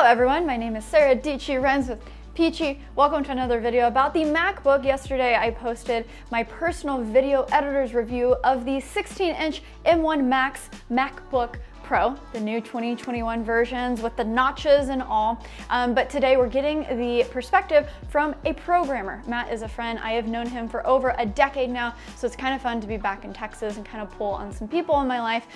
Hello everyone, my name is Sara Dietschy-Renz with Peachy. Welcome to another video about the MacBook. Yesterday I posted my personal video editor's review of the 16-inch M1 Max MacBook Pro, the new 2021 versions with the notches and all. But today we're getting the perspective from a programmer. Matt is a friend. I have known him for over a decade now, so it's kind of fun to be back in Texas and kind of pull on some people in my life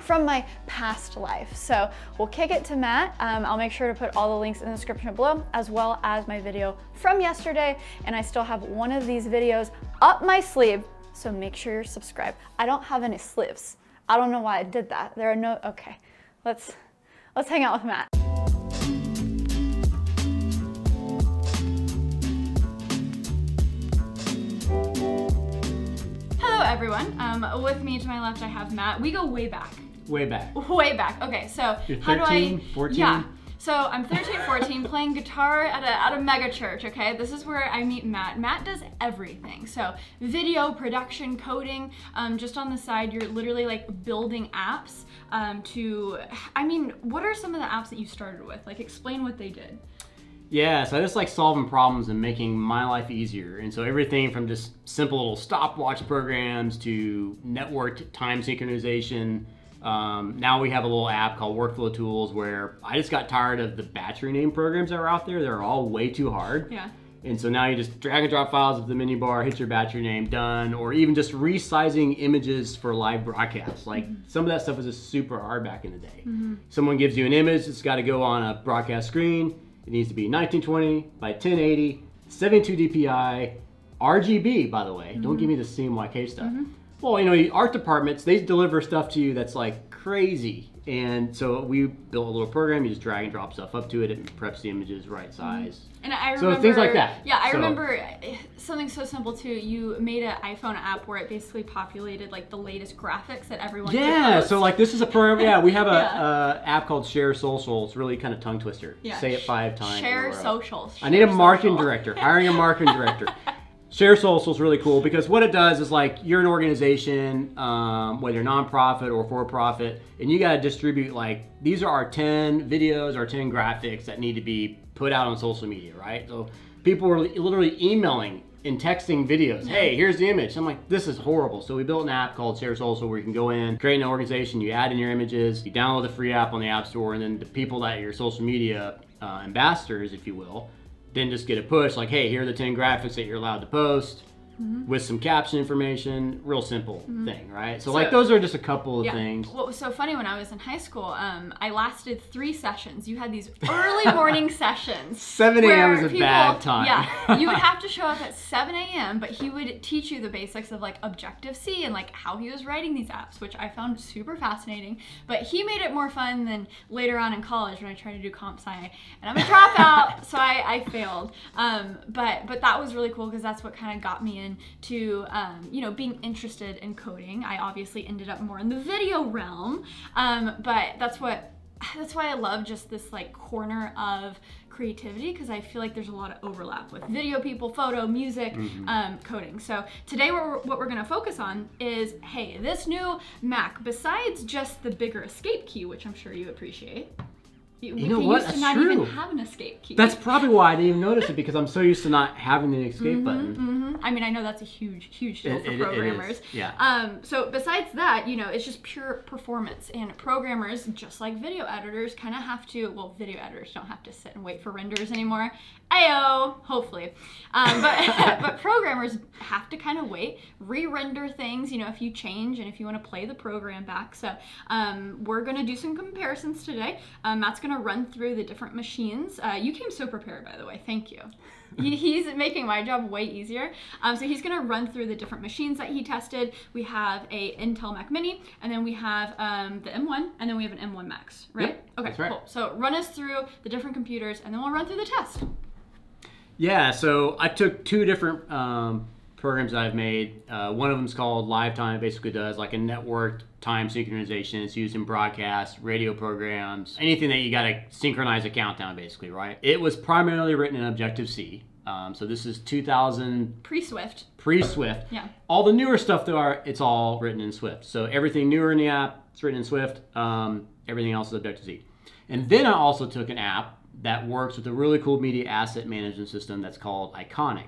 from my past life. So we'll kick it to Matt. I'll make sure to put all the links in the description below, as well as my video from yesterday. And I still have one of these videos up my sleeve, so make sure you're subscribed. I don't have any sleeves. I don't know why I did that. There are no, okay. Let's hang out with Matt. Hello everyone. With me to my left, I have Matt. We go way back. Okay, so you're 13, how do I, 14? Yeah. So I'm 13, 14, playing guitar at a mega church, okay? This is where I meet Matt. Matt does everything. So video, production, coding, just on the side, you're literally like building apps I mean, what are some of the apps that you started with? Like explain what they did. Yeah, so I just like solving problems and making my life easier. And so everything from just simple little stopwatch programs to networked time synchronization. Now we have a little app called Workflow Tools where I just got tired of the batch rename programs that are out there. They're all way too hard. Yeah. And so now you just drag and drop files with the menu bar, hit your batch rename, done, or even just resizing images for live broadcasts. Like some of that stuff was just super hard back in the day. Someone gives you an image, it's got to go on a broadcast screen. It needs to be 1920 by 1080, 72 DPI, RGB, by the way. Don't give me the CMYK stuff. Well, you know, the art departments, they deliver stuff to you that's like crazy. And so we built a little program, you just drag and drop stuff up to it, it preps the images right size. And I remember, so things like that. Yeah, I remember something so simple too, you made an iPhone app where it basically populated like the latest graphics that everyone could post. So like this is a program, we have a app called ShareSocial, it's really kind of tongue twister. Yeah. Say it 5 times. ShareSocial. I need a marketing director, hiring a marketing director. ShareSocial is really cool because what it does is like you're an organization, whether nonprofit or for-profit, and you got to distribute like these are our 10 videos, our 10 graphics that need to be put out on social media, right? So people were literally emailing and texting videos. Hey, here's the image. I'm like, this is horrible. So we built an app called ShareSocial where you can go in, create an organization, you add in your images, you download the free app on the App Store, and then the people that are your social media ambassadors, if you will, then just get a push like, hey, here are the 10 graphics that you're allowed to post with some caption information, real simple thing, right? So like those are just a couple of things. What was so funny when I was in high school, I lasted 3 sessions. You had these early morning sessions. 7 a.m. is a bad time. Yeah, you would have to show up at 7 a.m., but he would teach you the basics of like Objective-C and like how he was writing these apps, which I found super fascinating, but he made it more fun than later on in college when I tried to do comp sci, and I'm a dropout, so I failed. But that was really cool because that's what kind of got me in to you know, being interested in coding. I obviously ended up more in the video realm, but that's why I love just this like corner of creativity because I feel like there's a lot of overlap with video people, photo, music, coding. So today what we're gonna focus on is, hey, this new Mac, besides just the bigger escape key, which I'm sure you appreciate. You know what? That's true. Even have an escape key. That's probably why I didn't even notice it because I'm so used to not having an escape button. I mean, I know that's a huge, huge deal for programmers. It is. Yeah. So besides that, you know, it's just pure performance, and programmers, just like video editors, kind of have to. Well, video editors don't have to sit and wait for renders anymore. Ayo, hopefully. But programmers have to kind of wait, re-render things. You know, if you change and if you want to play the program back. So we're gonna do some comparisons today. Matt's gonna run through the different machines. You came so prepared, by the way, thank you. He's making my job way easier. So he's gonna run through the different machines that he tested. We have a Intel Mac Mini, and then we have the M1, and then we have an M1 Max, right? Yep, okay, that's right. Cool. So run us through the different computers, and then we'll run through the test. Yeah, so I took 2 different programs that I've made. One of them is called Live Time. It basically does like a networked time synchronization. It's used in broadcasts, radio programs, anything that you got to synchronize a countdown, basically, right? It was primarily written in Objective-C. So this is 2000 pre-Swift. Pre-Swift. Yeah. All the newer stuff though, it's all written in Swift. So everything newer in the app, it's written in Swift. Everything else is Objective-C. And then I also took an app that works with a really cool media asset management system that's called Iconic.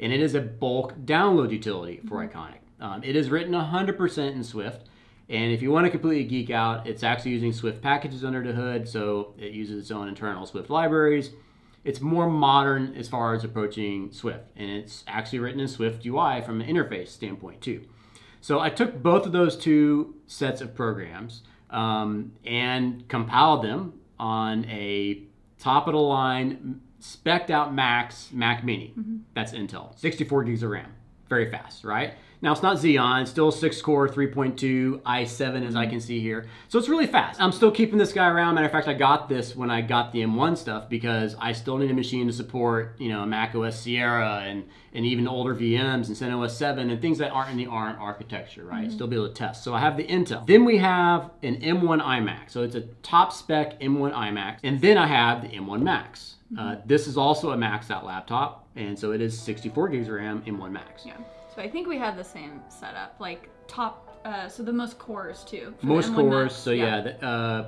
And it is a bulk download utility for Iconic. It is written 100% in Swift. And if you want to completely geek out, it's actually using Swift packages under the hood, so it uses its own internal Swift libraries. It's more modern as far as approaching Swift, and it's actually written in Swift UI from an interface standpoint too. So I took both of those two sets of programs and compiled them on a top-of-the-line, spec'd-out Mac Mini. Mm-hmm. That's Intel. 64 gigs of RAM. Very fast, right? Now, it's not Xeon, it's still 6-core, 3.2, i7 as I can see here. So it's really fast. I'm still keeping this guy around. Matter of fact, I got this when I got the M1 stuff because I still need a machine to support, you know, Mac OS Sierra and even older VMs and CentOS 7 and things that aren't in the ARM architecture, right? Mm-hmm. Still be able to test. So I have the Intel. Then we have an M1 iMac. So it's a top spec M1 iMac. And then I have the M1 Max. Mm-hmm. This is also a maxed out laptop. And so it is 64 gigs of RAM, M1 Max. Yeah. So I think we have the same setup, like top, so the most cores too. Most cores, so yeah,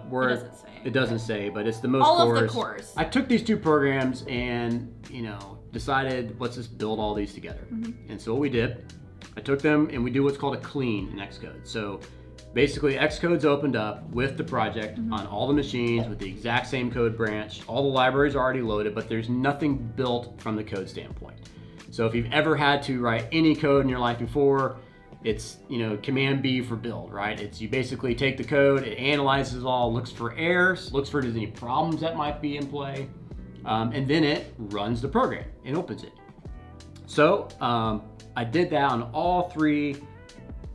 it doesn't say, but it's the most cores. All of the cores. I took these two programs and, you know, decided let's just build all these together. Mm-hmm. And so what we did, I took them and we do what's called a clean in Xcode. So basically Xcode's opened up with the project mm-hmm. on all the machines with the exact same code branch. All the libraries are already loaded, but there's nothing built from the code standpoint. So if you've ever had to write any code in your life before, it's, you know, command B for build, right? It's you basically take the code, it analyzes all, looks for errors, looks for any problems that might be in play, and then it runs the program and opens it. So I did that on all three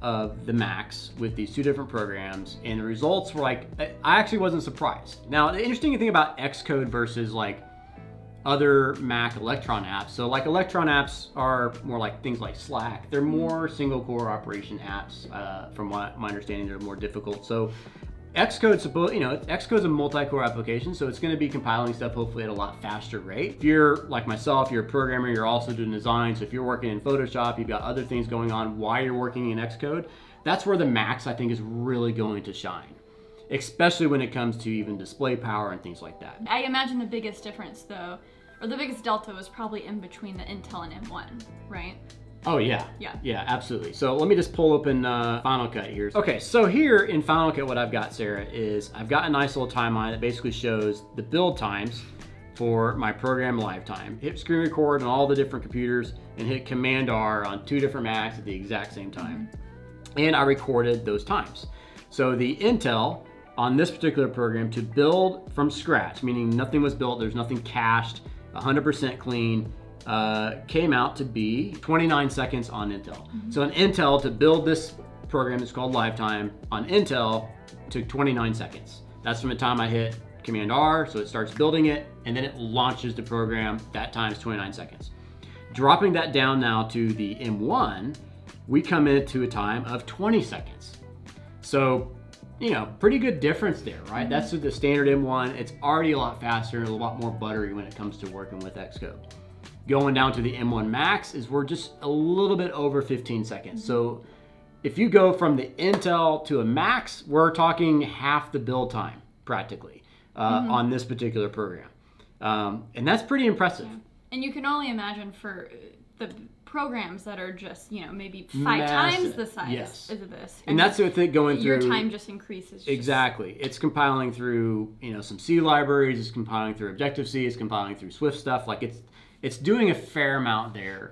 of the Macs with these two different programs, and the results were like, I actually wasn't surprised. Now, the interesting thing about Xcode versus like other Mac Electron apps. So like Electron apps are more like things like Slack. They're more single core operation apps. From what my understanding, they're more difficult. So Xcode's a multi-core application, so it's gonna be compiling stuff hopefully at a lot faster rate. If you're like myself, you're a programmer, you're also doing design. So if you're working in Photoshop, you've got other things going on while you're working in Xcode. That's where the Macs I think is really going to shine, especially when it comes to even display power and things like that. I imagine the biggest difference though, or the biggest delta was probably in between the Intel and M1, right? Oh yeah, yeah, absolutely. So let me just pull open Final Cut here. Okay, so here in Final Cut, what I've got, Sarah, is I've got a nice little timeline that basically shows the build times for my program lifetime. Hit screen record on all the different computers and hit Command R on two different Macs at the exact same time. Mm-hmm. And I recorded those times. So the Intel on this particular program to build from scratch, meaning nothing was built, there's nothing cached, 100% clean, came out to be 29 seconds on Intel. Mm-hmm. So an Intel to build this program, it's called Live Time, on Intel took 29 seconds. That's from the time I hit Command R, so it starts building it, and then it launches the program, that time's 29 seconds. Dropping that down now to the M1, we come into a time of 20 seconds. So, you know, pretty good difference there, right? Mm-hmm. That's the standard M1. It's already a lot faster and a lot more buttery when it comes to working with Xcode. Going down to the M1 Max is we're just a little bit over 15 seconds. Mm-hmm. So if you go from the Intel to a Max, we're talking half the build time practically on this particular program. And that's pretty impressive. Yeah. And you can only imagine for the programs that are just, you know, maybe five times the size of this. And that's the thing going through. Your time just increases. Exactly. It's compiling through, you know, some C libraries, it's compiling through Objective-C, it's compiling through Swift stuff. Like it's doing a fair amount there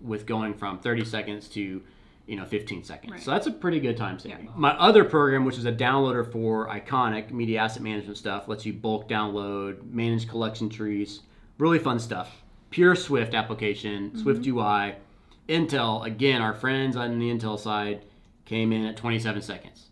with going from 30 seconds to, you know, 15 seconds. Right. So that's a pretty good time saving. Yeah. My other program, which is a downloader for Iconic, media asset management stuff, lets you bulk download, manage collection trees, really fun stuff. Pure Swift application, mm-hmm. Swift UI. Intel, again, our friends on the Intel side came in at 27 seconds.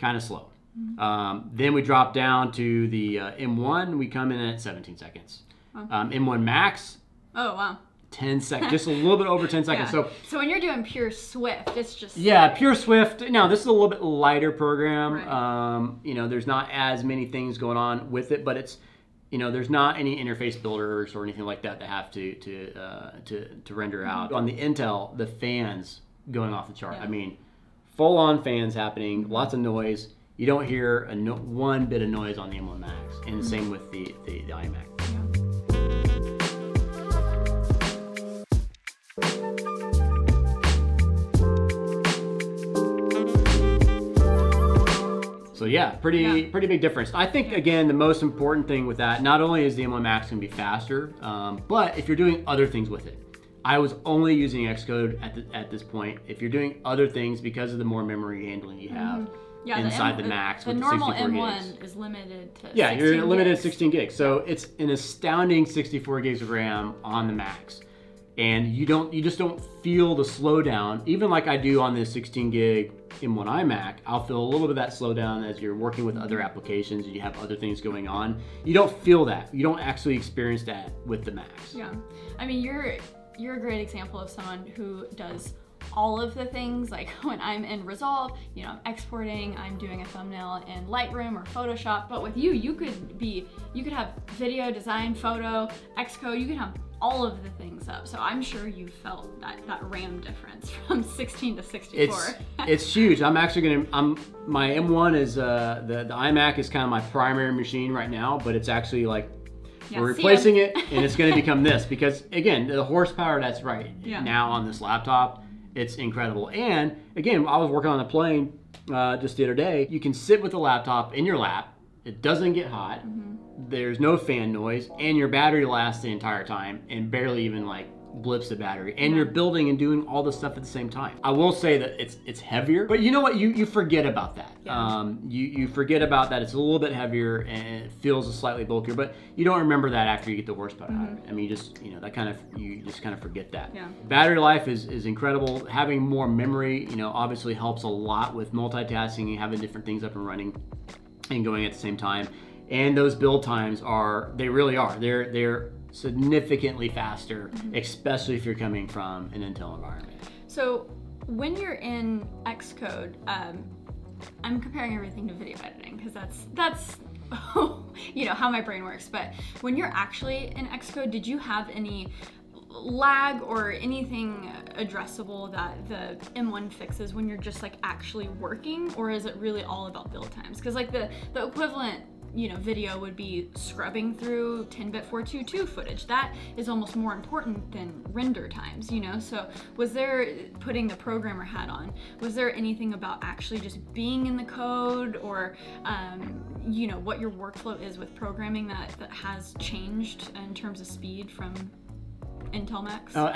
Kind of slow. Mm-hmm. Then we drop down to the M1. We come in at 17 seconds. Wow. M1 Max. Oh, wow. 10 seconds, just a little bit over 10 seconds. Yeah. So when you're doing pure Swift, it's just pure Swift. Now this is a little bit lighter program. Right. You know, there's not as many things going on with it, but it's, you know, there's not any interface builders or anything like that that have to render out. On the Intel, the fans going off the chart. Yeah. I mean, full on fans happening, lots of noise, you don't hear a one bit of noise on the M1 Max, and the same with the iMac. So yeah, pretty big difference. I think, again, the most important thing with that, not only is the M1 Max gonna be faster, but if you're doing other things with it. I was only using Xcode at this point. If you're doing other things, because of the more memory handling you have, yeah, inside the Max with the 64 gigs. The normal M1 is limited to 16 gigs. You're limited to 16 gigs. So it's an astounding 64 gigs of RAM on the Max. And you just don't feel the slowdown, even like I do on this 16 gig M1 iMac. I'll feel a little bit of that slowdown as you're working with other applications and you have other things going on. You don't feel that. You don't actually experience that with the Max. Yeah, I mean, you're a great example of someone who does all of the things. Like when I'm in Resolve, you know, I'm exporting, I'm doing a thumbnail in Lightroom or Photoshop. But with you, you could have video, design, photo, Xcode, you could have all of the things up. So I'm sure you felt that RAM difference from 16 to 64. It's huge. I'm actually gonna, my M1 is, the iMac is kind of my primary machine right now, but it's actually like, we're replacing it, and it's going to become this, because again, the horsepower that's now on this laptop, it's incredible. And again, I was working on a plane just the other day. You can sit with the laptop in your lap. It doesn't get hot. There's no fan noise, and your battery lasts the entire time and barely even like blips the battery. And you're building and doing all the stuff at the same time. I will say that it's heavier, but you know what? You forget about that. You forget about that. It's a little bit heavier and it feels slightly bulkier, but you don't remember that after you get the horsepower out of it. I mean, you just kind of forget that. Yeah. Battery life is incredible. Having more memory, you know, obviously helps a lot with multitasking and having different things up and running and going at the same time. And those build times are significantly faster, especially if you're coming from an Intel environment. So when you're in Xcode, I'm comparing everything to video editing because that's you know how my brain works. But when you're actually in Xcode, did you have any lag or anything addressable that the M1 fixes when you're just like actually working, or is it really all about build times? Because like the equivalent, you know, video would be scrubbing through 10-bit 422 footage. That is almost more important than render times, you know? So was there, putting the programmer hat on, was there anything about actually just being in the code or, you know, what your workflow is with programming that has changed in terms of speed from Intel Max? Oh,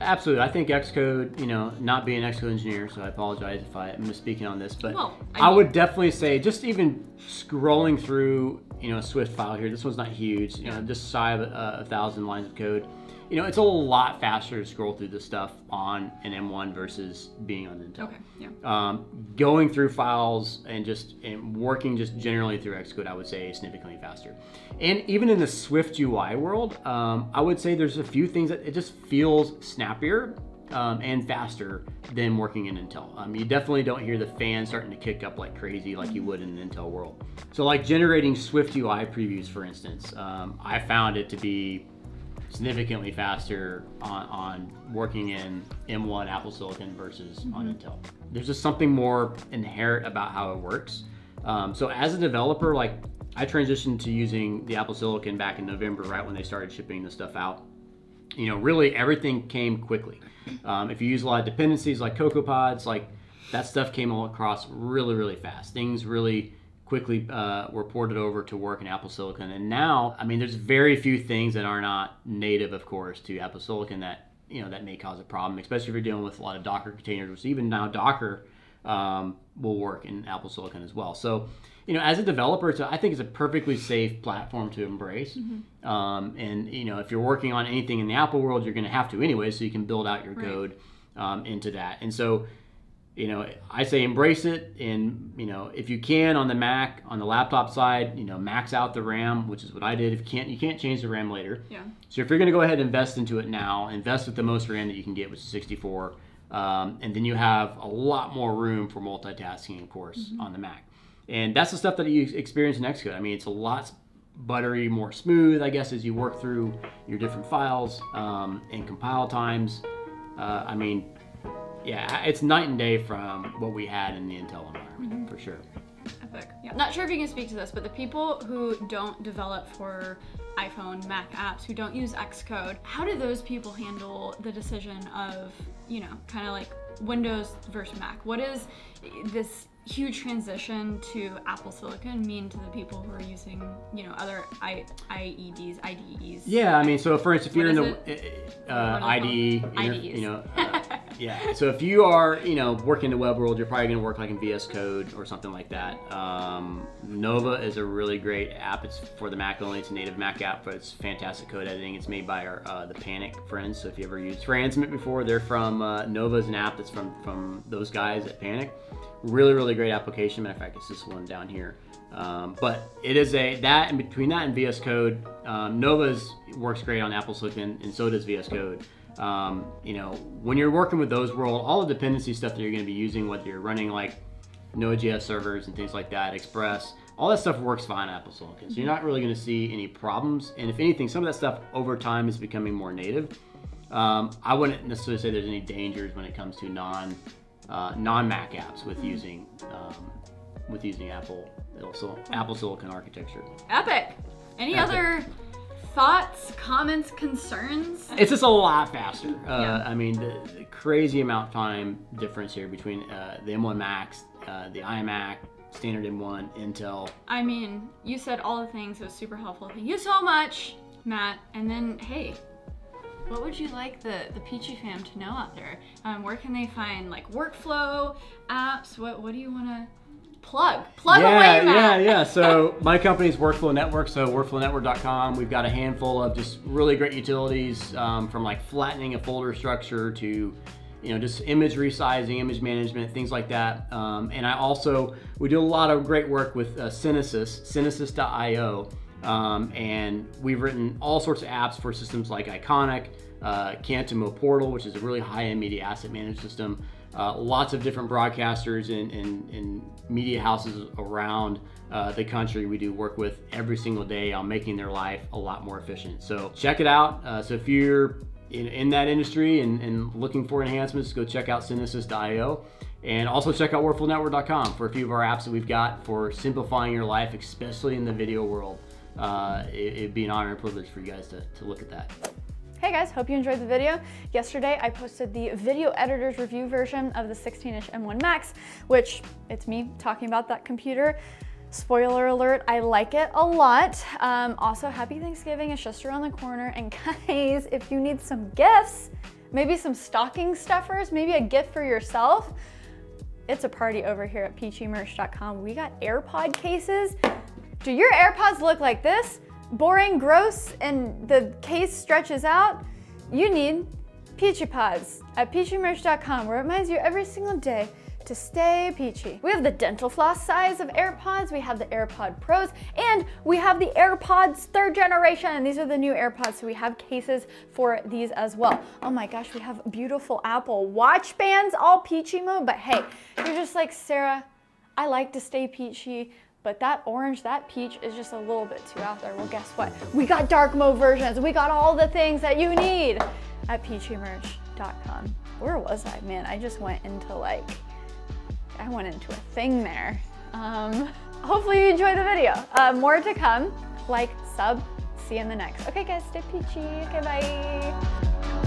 absolutely. I think Xcode, you know, not being an Xcode engineer, so I apologize if I'm misspeaking on this, but I would definitely say just even scrolling through, you know, a Swift file here, this one's not huge, you know, just shy of 1,000 lines of code. You know, it's a lot faster to scroll through this stuff on an M1 versus being on Intel. Okay, yeah. Going through files and working just generally through Xcode, I would say is significantly faster. And even in the Swift UI world, I would say there's a few things that it just feels snappier and faster than working in Intel. You definitely don't hear the fan starting to kick up like crazy like you would in an Intel world. So like generating Swift UI previews, for instance, I found it to be significantly faster on working in M1 Apple Silicon versus on Intel. There's just something more inherent about how it works. So as a developer, like I transitioned to using the Apple Silicon back in November, right when they started shipping this stuff out. You know, really everything came quickly. If you use a lot of dependencies like cocoapods, like that stuff came all across really, really fast. Things really quickly were ported over to work in Apple Silicon. And now, I mean, there's very few things that are not native, of course, to Apple Silicon that, you know, that may cause a problem, especially if you're dealing with a lot of Docker containers, which even now Docker will work in Apple Silicon as well. So, you know, as a developer, I think it's a perfectly safe platform to embrace. And, you know, if you're working on anything in the Apple world, you're gonna have to anyway, so you can build out your code into that. And so, you know, I say embrace it, and, you know, if you can on the Mac, on the laptop side, you know, max out the RAM, which is what I did. If you can't change the RAM later. Yeah. So if you're gonna go ahead and invest into it now, invest with the most RAM that you can get, which is 64, and then you have a lot more room for multitasking, of course, on the Mac. And that's the stuff that you experience in Xcode. I mean, it's a lot buttery, more smooth, I guess, as you work through your different files and compile times. I mean, yeah, it's night and day from what we had in the Intel environment, for sure. Epic. Yeah. Not sure if you can speak to this, but the people who don't develop for iPhone, Mac apps, who don't use Xcode, how do those people handle the decision of, you know, kind of like Windows versus Mac? What is this huge transition to Apple Silicon mean to the people who are using, you know, other IDEs? Yeah, I mean, so for instance, if you're in the IDE, you know, yeah. So if you are, you know, working in the web world, you're probably going to work like in VS Code or something like that. Nova is a really great app. It's for the Mac only. It's a native Mac app, but it's fantastic code editing. It's made by our, the Panic friends. So if you ever used Transmit before, they're from Nova is an app that's from those guys at Panic. Really, really great application. Matter of fact, it's this one down here. But it is a, that and between that and VS Code, Nova's works great on Apple Silicon, and so does VS Code. You know, when you're working with those world, all the dependency stuff that you're going to be using, whether you're running like Node.js servers and things like that, Express, all that stuff works fine on Apple Silicon. So you're not really going to see any problems. And if anything, some of that stuff over time is becoming more native. I wouldn't necessarily say there's any dangers when it comes to non-Mac apps with using Apple Silicon architecture. Epic. Any other thoughts, comments, concerns? It's just a lot faster. Yeah. I mean, the crazy amount of time difference here between the M1 Max, the iMac, standard M1, Intel. I mean, you said all the things. It was super helpful. Thank you so much, Matt. And then, hey, what would you like the Peachy fam to know out there? Where can they find like workflow apps? What do you want to plug away, Matt? Yeah. So my company's Workflow Network, so workflownetwork.com. We've got a handful of just really great utilities, from like flattening a folder structure to, you know, just image resizing, image management, things like that. And I also, we do a lot of great work with Cinesys.io. And we've written all sorts of apps for systems like Iconic, Cantemo Portal, which is a really high-end media asset management system. Lots of different broadcasters and media houses around the country we do work with every single day on making their life a lot more efficient. So check it out. So if you're in that industry and looking for enhancements, go check out Cinesys.io. And also check out workflownetwork.com for a few of our apps that we've got for simplifying your life, especially in the video world. It'd be an honor and privilege for you guys to look at that. Hey guys, hope you enjoyed the video. Yesterday I posted the video editor's review version of the 16-inch M1 Max, which it's me talking about that computer. Spoiler alert, I like it a lot. Also, happy Thanksgiving, it's just around the corner. And guys, if you need some gifts, maybe some stocking stuffers, maybe a gift for yourself, it's a party over here at PeachyMerch.com. We got AirPod cases. Do your AirPods look like this? Boring, gross, and the case stretches out? You need Peachy Pods at PeachyMerch.com, where it reminds you every single day to stay peachy. We have the dental floss size of AirPods, we have the AirPod Pros, and we have the AirPods 3rd generation, and these are the new AirPods, so we have cases for these as well. Oh my gosh, we have beautiful Apple watch bands, all peachy mode, but hey, you're just like, Sarah, I like to stay peachy, but that orange, that peach is just a little bit too out there. Well, guess what? We got dark mode versions. We got all the things that you need at PeachyMerch.com. Where was I? Man, I just went into like, I went into a thing there. Hopefully you enjoyed the video. More to come. Like, sub, see you in the next. Okay guys, stay peachy. Okay, bye.